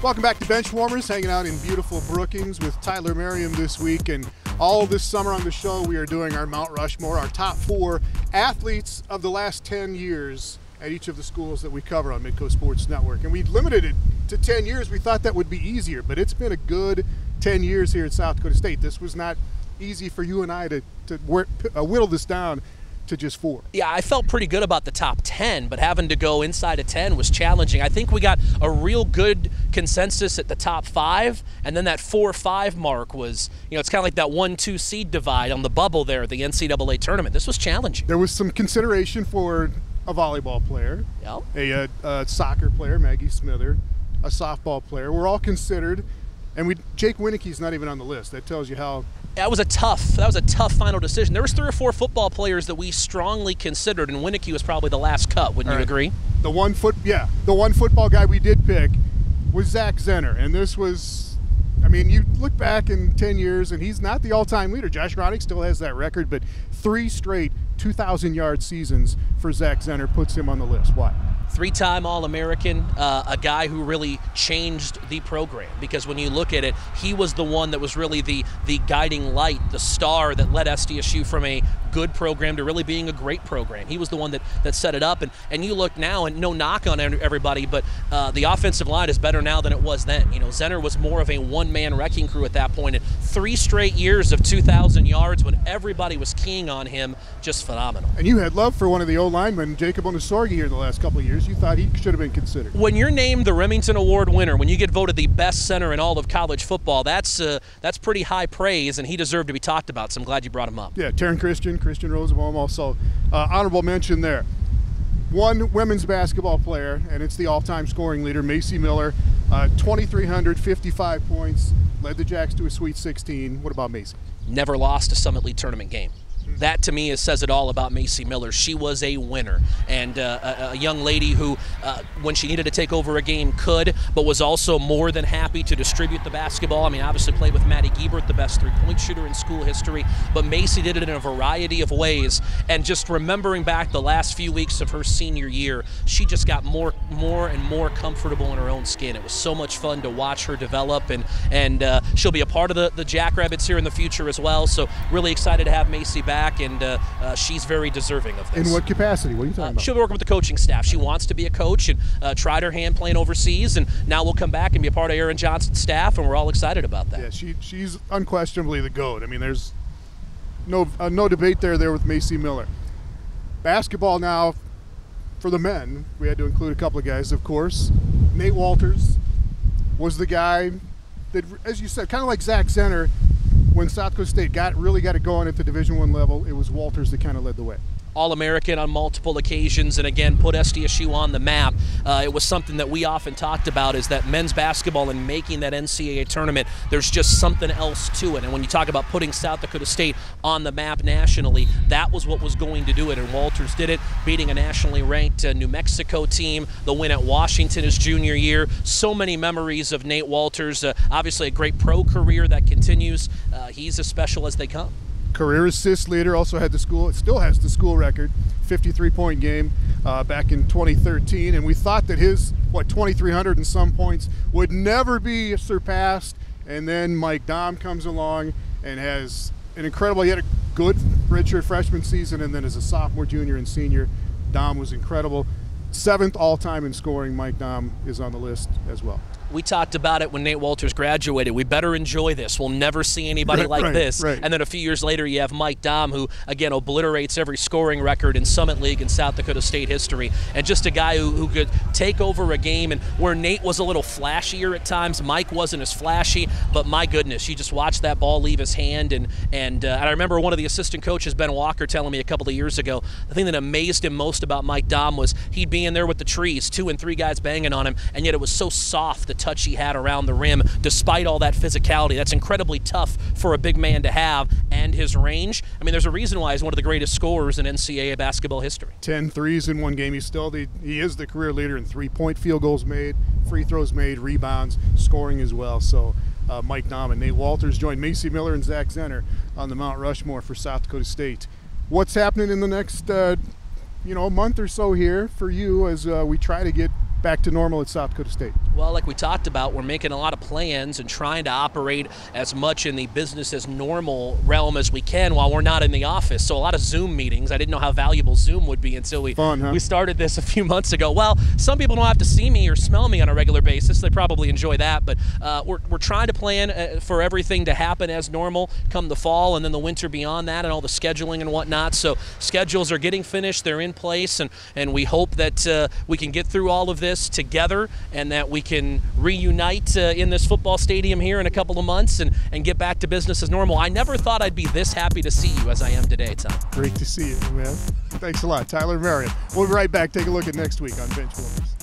Welcome back to Benchwarmers, hanging out in beautiful Brookings with Tyler Merriam this week. And all this summer on the show, we are doing our Mount Rushmore, our top four athletes of the last 10 years at each of the schools that we cover on Midco Sports Network. And we limited it to 10 years. We thought that would be easier, but it's been a good 10 years here at South Dakota State. This was not easy for you and I to whittle this down to just four. Yeah, I felt pretty good about the top 10, but having to go inside of 10 was challenging. I think we got a real good consensus at the top 5, and then that 4-5 mark was, you know, it's kind of like that 1-2 seed divide on the bubble there at the NCAA tournament. This was challenging. There was some consideration for a volleyball player, yep, a soccer player, Maggie Smither, a softball player. We're all considered, and Jake Winnicky's not even on the list. That tells you how. That was a tough final decision. There was 3 or 4 football players that we strongly considered, and Winnicky was probably the last cut. Wouldn't you agree? The one football guy we did pick was Zach Zenner, and this was, I mean, you look back in 10 years, and he's not the all-time leader. Josh Roddick still has that record, but 3 straight 2,000-yard seasons for Zach Zenner puts him on the list. Why? 3-time All-American, a guy who really changed the program, because when you look at it, he was the one that was really the guiding light, the star that led SDSU from a good program to really being a great program. He was the one that set it up, and you look now, and no knock on everybody, but the offensive line is better now than it was then. You know, Zenner was more of a one-man wrecking crew at that point, and 3 straight years of 2,000 yards when everybody was keying on him, just phenomenal. And you had love for one of the O-linemen, Jacob Onesorge, here the last couple of years. You thought he should have been considered. When you're named the Remington Award winner, when you get voted the best center in all of college football, that's pretty high praise, and he deserved to be talked about, so I'm glad you brought him up. Yeah, Taren Christian, Kristen Rosebaum also. Honorable mention there. One women's basketball player, and it's the all-time scoring leader, Macy Miller, 2,355 points, led the Jacks to a Sweet 16. What about Macy? Never lost a Summit League tournament game. That, to me, says it all about Macy Miller. She was a winner, and a young lady who, when she needed to take over a game, could, but was also more than happy to distribute the basketball. I mean, obviously played with Maddie Giebert, the best three-point shooter in school history, but Macy did it in a variety of ways. And just remembering back the last few weeks of her senior year, she just got more and more comfortable in her own skin. It was so much fun to watch her develop, and she'll be a part of the Jackrabbits here in the future as well, so really excited to have Macy back. And she's very deserving of this. In what capacity? What are you talking about? She'll work with the coaching staff. She wants to be a coach and tried her hand playing overseas, and now we'll come back and be a part of Aaron Johnson's staff, and we're all excited about that. Yeah, she's unquestionably the GOAT. I mean, there's no debate there with Macy Miller. Basketball now for the men. We had to include a couple of guys, of course. Nate Wolters was the guy that, as you said, kind of like Zach Zenner, when South Dakota State really got it going at the Division I level, it was Wolters that kind of led the way. All-American on multiple occasions, and again, put SDSU on the map. It was something that we often talked about, is that men's basketball and making that NCAA tournament, there's just something else to it. And when you talk about putting South Dakota State on the map nationally, that was what was going to do it, and Wolters did it, beating a nationally ranked New Mexico team, the win at Washington his junior year. So many memories of Nate Wolters. Obviously a great pro career that continues. He's as special as they come. Career assist leader, also had the school, still has the school record, 53-point game back in 2013. And we thought that his, 2,300 and some points would never be surpassed. And then Mike Daum comes along and has an incredible, he had a good redshirt freshman season, and then as a sophomore, junior, and senior, Daum was incredible. 7th all-time in scoring, Mike Daum is on the list as well. We talked about it when Nate Wolters graduated. We better enjoy this. We'll never see anybody like this. Right. And then a few years later, you have Mike Daum, who, again, obliterates every scoring record in Summit League and South Dakota State history. And just a guy who could take over a game. And where Nate was a little flashier at times, Mike wasn't as flashy. But, my goodness, you just watched that ball leave his hand. And I remember one of the assistant coaches, Ben Walker, telling me a couple of years ago, the thing that amazed him most about Mike Daum was he'd be in there with the trees, 2 and 3 guys banging on him, and yet it was so soft, the touch he had around the rim, despite all that physicality. That's incredibly tough for a big man to have, and his range. I mean, there's a reason why he's one of the greatest scorers in NCAA basketball history. 10 threes in one game. He is the career leader in three-point field goals made, free throws made, rebounds, scoring as well. So Mike Daum and Nate Wolters joined Macy Miller and Zach Zenner on the Mount Rushmore for South Dakota State. What's happening in the next month or so here for you as we try to get back to normal at South Dakota State? Well, like we talked about, we're making a lot of plans and trying to operate as much in the business as normal realm as we can while we're not in the office. So a lot of Zoom meetings. I didn't know how valuable Zoom would be until we started this a few months ago. Well, some people don't have to see me or smell me on a regular basis. They probably enjoy that, but we're trying to plan for everything to happen as normal come the fall and then the winter beyond that and all the scheduling and whatnot. So schedules are getting finished. They're in place, and we hope that we can get through all of this together and that we can reunite in this football stadium here in a couple of months and get back to business as normal. I never thought I'd be this happy to see you as I am today, Tom. Great to see you, man. Thanks a lot, Tyler Merriam. We'll be right back. Take a look at next week on Benchwarmers.